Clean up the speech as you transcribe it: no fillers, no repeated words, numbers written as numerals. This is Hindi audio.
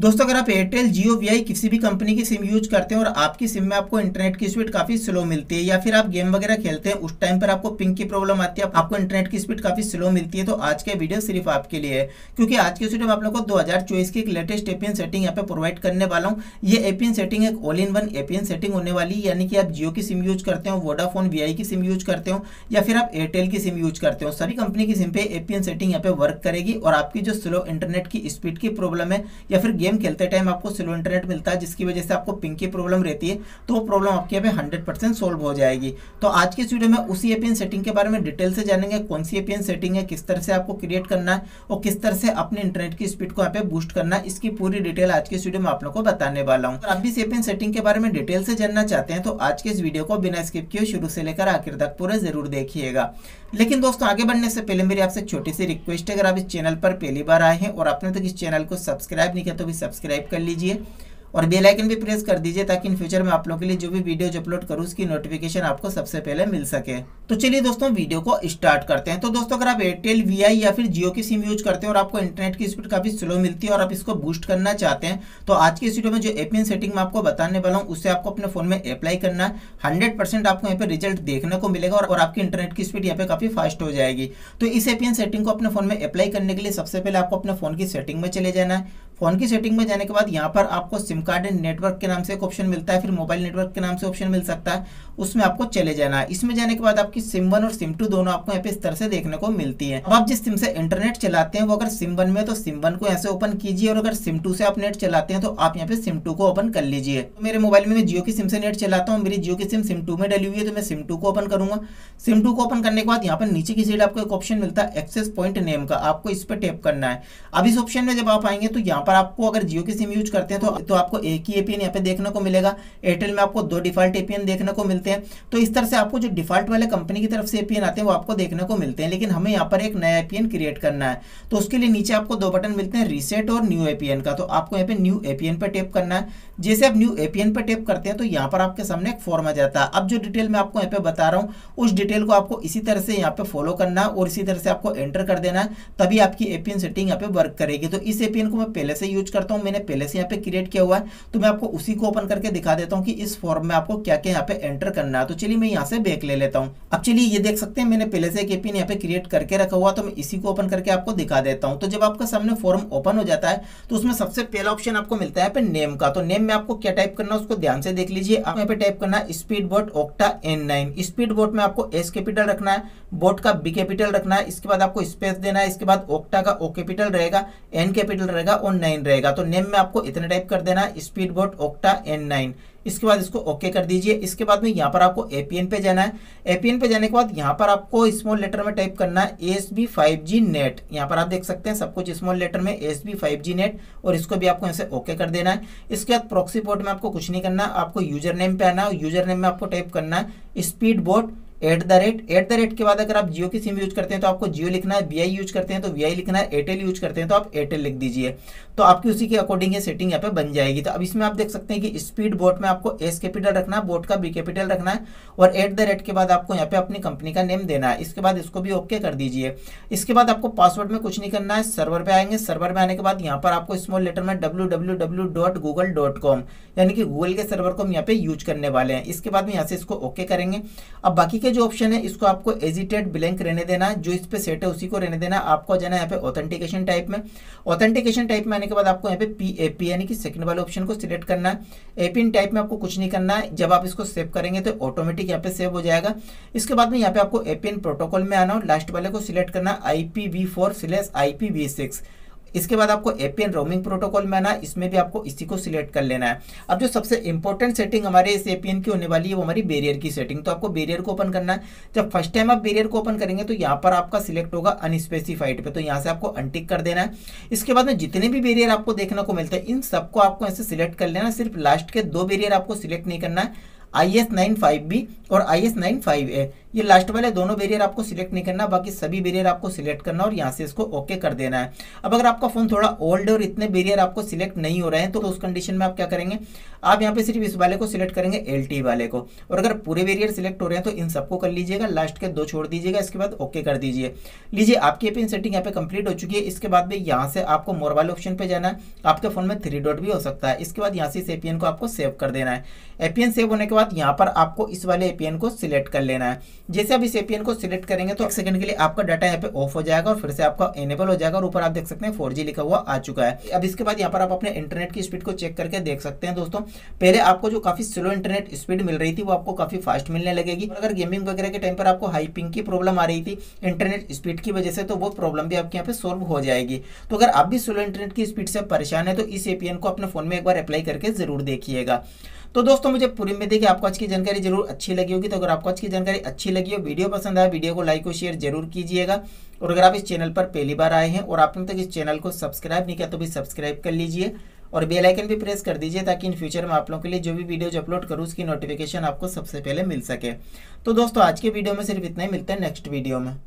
दोस्तों अगर आप एयरटेल, जियो, वीआई किसी भी कंपनी की सिम यूज करते हैं और आपकी सिम में आपको इंटरनेट की स्पीड काफी स्लो मिलती है या फिर आप गेम वगैरह खेलते हैं, उस टाइम पर आपको पिंग की प्रॉब्लम आती है, आपको इंटरनेट की स्पीड काफी स्लो मिलती है, तो आज का वीडियो सिर्फ आपके लिए है। क्योंकि आज के वीडियो में आप लोगों को 2024 की एक लेटेस्ट एपीएन सेटिंग यहाँ पे प्रोवाइड करने वाला हूँ। ये एपीएन सेटिंग एक all in one APN setting होने वाली, यानी कि आप जियो की सिम यूज करते हो, वोडाफोन, वीआई की सिम यूज करते हो या फिर आप एयरटेल की सिम यूज करते हो, सभी कंपनी की सिम पे एपीएन सेटिंग यहाँ पे वर्क करेगी और आपकी जो स्लो इंटरनेट की स्पीड की प्रॉब्लम है या फिर गेम खेलते टाइम आपको स्लो इंटरनेट मिलता है जिसकी वजह से आपको पिंग की प्रॉब्लम रहती है, तो वो प्रॉब्लम आपके यहाँ पे 100% सोल्व हो जाएगी। तो आज के इस वीडियो में उसी एपीएन सेटिंग के बारे में डिटेल से जानेंगे, कौन सी एपीएन सेटिंग है, किस तरह से आपको क्रिएट करना है और किस तरह से अपने इंटरनेट की स्पीड को यहाँ पे बूस्ट करना है, इसकी पूरी डिटेल आज के इस वीडियो में आप लोगों को बताने वाला हूँ। आप भी इस एपीएन सेटिंग के बारे में डिटेल से जानना चाहते हैं तो आज के इस वीडियो को बिना स्किप किए शुरू से लेकर आखिर तक पूरा जरूर देखिएगा। लेकिन दोस्तों आगे बढ़ने से पहले मेरी आपसे छोटी सी रिक्वेस्ट है, अगर आप इस चैनल पर पहली बार आए हैं और आपने तक इस चैनल को सब्सक्राइब नहीं किया तो भी सब्सक्राइब कर लीजिए और बेल आइकन भी प्रेस कर दीजिए ताकि इन फ्यूचर में आप लोगों के लिए जो भी वीडियोज अपलोड करूँ उसकी नोटिफिकेशन आपको सबसे पहले मिल सके। तो चलिए दोस्तों वीडियो को स्टार्ट करते हैं। तो दोस्तों अगर आप एयरटेल, वीआई या फिर जियो की सिम यूज करते हैं और आपको इंटरनेट की स्पीड काफी स्लो मिलती है और आप इसको बूस्ट करना चाहते हैं तो आज के इस वीडियो में जो एपीएन सेटिंग में आपको बताने वाला हूँ उसे आपको अपने फोन में अप्लाई करना है। 100% आपको यहाँ पे रिजल्ट देखने को मिलेगा और आपकी इंटरनेट की स्पीड यहाँ पे काफी फास्ट हो जाएगी। तो इस एपीएन सेटिंग को अपने फोन में अप्लाई करने के लिए सबसे पहले आपको अपने फोन की सेटिंग में चले जाना है। फोन की सेटिंग में जाने के बाद यहाँ पर आपको सिम कार्ड एंड नेटवर्क के नाम से एक ऑप्शन मिलता है, फिर मोबाइल नेटवर्क के नाम से ऑप्शन मिल सकता है, उसमें आपको चले जाना है। इसमें जाने के बाद आपकी सिम 1 और सिम 2 दोनों आपको यहाँ पे इस तरह से देखने को मिलती है। अब आप जिस सिम से इंटरनेट चलाते हैं वो अगर सिम 1 में तो सिम 1 को यहाँ से ओपन कीजिए और अगर सिम 2 से आप नेट चलाते हैं तो आप यहाँ पे सिम 2 को ओपन कर लीजिए। तो मेरे मोबाइल में मैं जियो की सिम से नेट चलाता हूँ, मेरी जियो की सिम सिम 2 में डली हुई है तो मैं सिम 2 को ओपन करूंगा। सिम 2 को ओपन करने के बाद यहाँ पर नीचे की साइड आपको एक ऑप्शन मिलता है एक्सेस पॉइंट नेम का, आपको इस पर टैप करना है। अब इस ऑप्शन में जब आप आएंगे तो यहाँ पर आपको अगर जियो की सिम यूज करते हैं तो आपको एक ही एपीएन यहाँ पे देखने को मिलेगा। एयरटेल में आपको 2 डिफॉल्ट एपीएन देखने को मिलते हैं। तो इस तरह से आपको जो डिफॉल्ट वाले कंपनी की तरफ से एपीएन आते हैं वो आपको देखने को मिलते हैं, लेकिन हमें यहाँ पर एक नया एपीएन क्रिएट करना है। तो उसके लिए नीचे आपको 2 बटन मिलते हैं, रीसेट और न्यू एपीएन का। तो आपको यहाँ पे न्यू एपीएन पर टैप करना है। जैसे आप न्यू एपीएन पर टैप करते हैं तो यहाँ पर आपके सामने एक फॉर्म आ जाता है। अब जो डिटेल मैं आपको यहाँ पे बता रहा हूँ उस डिटेल को आपको इसी तरह से यहाँ पे फॉलो करना है और इसी तरह से आपको एंटर कर देना है, तभी आपकी एपीएन सेटिंग यहाँ पे वर्क करेगी। तो इस एपीएन को मैं पहले से यूज करता हूँ, मैंने पहले से यहाँ पे क्रिएट किया हुआ है, तो मैं आपको उसी को ओपन करके दिखा देता हूं कि इस फॉर्म में आपको क्या-क्या यहां पे एंटर करना है। तो चलिए मैं यहां से बैक ले लेता हूं। अब चलिए ये देख सकते हैं मैंने पहले से एक एपीएन यहां पे क्रिएट करके रखा हुआ, तो मैं इसी को ओपन करके आपको दिखा देता हूं। तो जब आपका सामने फॉर्म ओपन हो जाता है तो उसमें सबसे पहला ऑप्शन आपको मिलता है नेम का। तो नेम में आपको क्या टाइप करना है उसको ध्यान से देख लीजिए। आप यहां पे टाइप करना है स्पीडबोट ऑक्टा N9। स्पीडबोट में आपको S कैपिटल रखना है, बोट का B कैपिटल रखना है, इसके बाद आपको स्पेस देना है, इसके बाद ऑक्टा का O कैपिटल रहेगा, N कैपिटल रहेगा और 9 रहेगा। तो नेम में आपको इतना टाइप कर देना है स्पीडबोट ऑक्टा N9। इसके बाद इसको ओके कर दीजिए। इसके बाद में यहाँ पर आपको एपीएन पे जाना है। एपीएन पे जाने के बाद यहाँ पर आपको स्मॉल लेटर में टाइप करना है ASB 5G नेट। यहाँ पर आप देख सकते हैं सब कुछ स्मॉल लेटर में ASB 5G नेट और इसको भी आपको यहाँ से ओके कर देना है। इसके बाद प्रॉक्सी पोर्ट में आपको कुछ नहीं करना, आपको यूजर नेम पे आना है। यूजर नेम में आपको टाइप करना है स्पीडबोट @ के बाद अगर आप जियो की सिम यूज करते हैं तो आपको जियो लिखना है, वीआई यूज करते हैं तो वीआई लिखना है, एयरटेल यूज करते हैं तो आप एयरटेल लिख दीजिए। तो आपकी उसी के अकॉर्डिंग ये सेटिंग यहाँ पे बन जाएगी। तो अब इसमें आप देख सकते हैं कि स्पीड बोट में आपको एस कैपिटल रखना है, बोट का बी कैपिटल रखना है और @ के बाद आपको यहाँ पे अपनी कंपनी का नेम देना है। इसके बाद इसको भी ओके कर दीजिए। इसके बाद आपको पासवर्ड में कुछ नहीं करना है। सर्वर पे आएंगे, सर्वर में आने के बाद यहाँ पर आपको स्मॉल लेटर में www.google.com यानी कि गूगल के सर्वर को हम यहाँ पे यूज करने वाले हैं। इसके बाद में यहाँ से इसको ओके करेंगे। अब बाकी जो ऑप्शन है इसको आपको एजिटेड ब्लैंक रहने देना, जो इस पे सेट है उसी को रहने देना। आपको जाना है यहाँ पे ऑथेंटिकेशन टाइप में। ऑथेंटिकेशन टाइप में आने के बाद आपको यहाँ पे PAP यानी कि सेकंड वाले ऑप्शन को सिलेक्ट करना है। APN टाइप में आपको कुछ नहीं करना है। जब आप इसको सेव करेंगे तो ऑटोमेटिक यहाँ पे सेव हो जाएगा। इसके बाद में यहाँ पे आपको APN प्रोटोकॉल में आना और लास्ट वाले को सिलेक्ट करना IPv4/IPv6। इसके बाद आपको APN रोमिंग प्रोटोकॉल में आना, इसमें भी आपको इसी को सिलेक्ट कर लेना है। अब जो सबसे इंपॉर्टेंट सेटिंग हमारे इस APN की होने वाली है वो हमारी बैरियर की सेटिंग। तो आपको बैरियर को ओपन करना है। जब फर्स्ट टाइम आप बैरियर को ओपन करेंगे तो यहाँ पर आपका सिलेक्ट होगा अनस्पेसिफाइड पे, तो यहाँ से आपको अनटिक कर देना है। इसके बाद में जितने भी बैरियर आपको देखने को मिलते हैं इन सबको आपको ऐसे सिलेक्ट कर लेना, सिर्फ लास्ट के 2 बैरियर आपको सिलेक्ट नहीं करना है, IS95B और IS95A। ये लास्ट वाले दोनों बैरियर आपको सिलेक्ट नहीं करना, बाकी सभी बैरियर आपको सिलेक्ट करना और यहाँ से इसको ओके कर देना है। अब अगर आपका फोन थोड़ा ओल्ड है और इतने बैरियर आपको सिलेक्ट नहीं हो रहे हैं तो उस कंडीशन में आप क्या करेंगे, आप यहाँ पे सिर्फ इस वाले को सिलेक्ट करेंगे LTE वाले को, और अगर पूरे बैरियर सिलेक्ट हो रहे हैं तो इन सबको कर लीजिएगा, लास्ट के दो छोड़ दीजिएगा, इसके बाद ओके कर दीजिए। लीजिए आपकी APN सेटिंग यहाँ पे कंप्लीट हो चुकी है। इसके बाद भी यहाँ से आपको मोर वाले ऑप्शन पे जाना है, आपके फोन में 3 डॉट भी हो सकता है। इसके बाद यहाँ से इस APN को आपको सेव कर देना है। APN सेव होने के बाद यहाँ पर आपको इस वाले APN को सिलेक्ट कर लेना है। जैसे आप इस APN को सिलेक्ट करेंगे तो 1 सेकंड के लिए आपका डाटा यहाँ पे ऑफ हो जाएगा और फिर से आपका एनेबल हो जाएगा और ऊपर आप देख सकते हैं 4G लिखा हुआ आ चुका है। अब इसके बाद यहाँ पर आप अपने इंटरनेट की स्पीड को चेक करके देख सकते हैं। दोस्तों पहले आपको जो काफी स्लो इंटरनेट स्पीड मिल रही थी वो आपको काफी फास्ट मिलने लगेगी। अगर गेमिंग वगैरह के टाइम पर आपको हाई पिंग की प्रॉब्लम आ रही थी इंटरनेट स्पीड की वजह से तो वो प्रॉब्लम भी आपके यहाँ पे सॉल्व हो जाएगी। तो अगर आप भी स्लो इंटरनेट की स्पीड से परेशान है तो इस APN को अपने फोन में एक बार अप्लाई करके जरूर देखिएगा। तो दोस्तों मुझे पूरी उम्मीद है कि आपको आज की जानकारी जरूर अच्छी लगी होगी। तो अगर आपको आज की जानकारी अच्छी लगी हो, वीडियो पसंद आया, वीडियो को लाइक और शेयर जरूर कीजिएगा। और अगर आप इस चैनल पर पहली बार आए हैं और आपने तक इस चैनल को सब्सक्राइब नहीं किया तो भी सब्सक्राइब कर लीजिए और बेल आइकन भी प्रेस कर दीजिए ताकि इन फ्यूचर में आप लोगों के लिए जो भी वीडियोज अपलोड करूँ उसकी नोटिफिकेशन आपको सबसे पहले मिल सके। तो दोस्तों आज के वीडियो में सिर्फ इतना ही, मिलता है नेक्स्ट वीडियो में।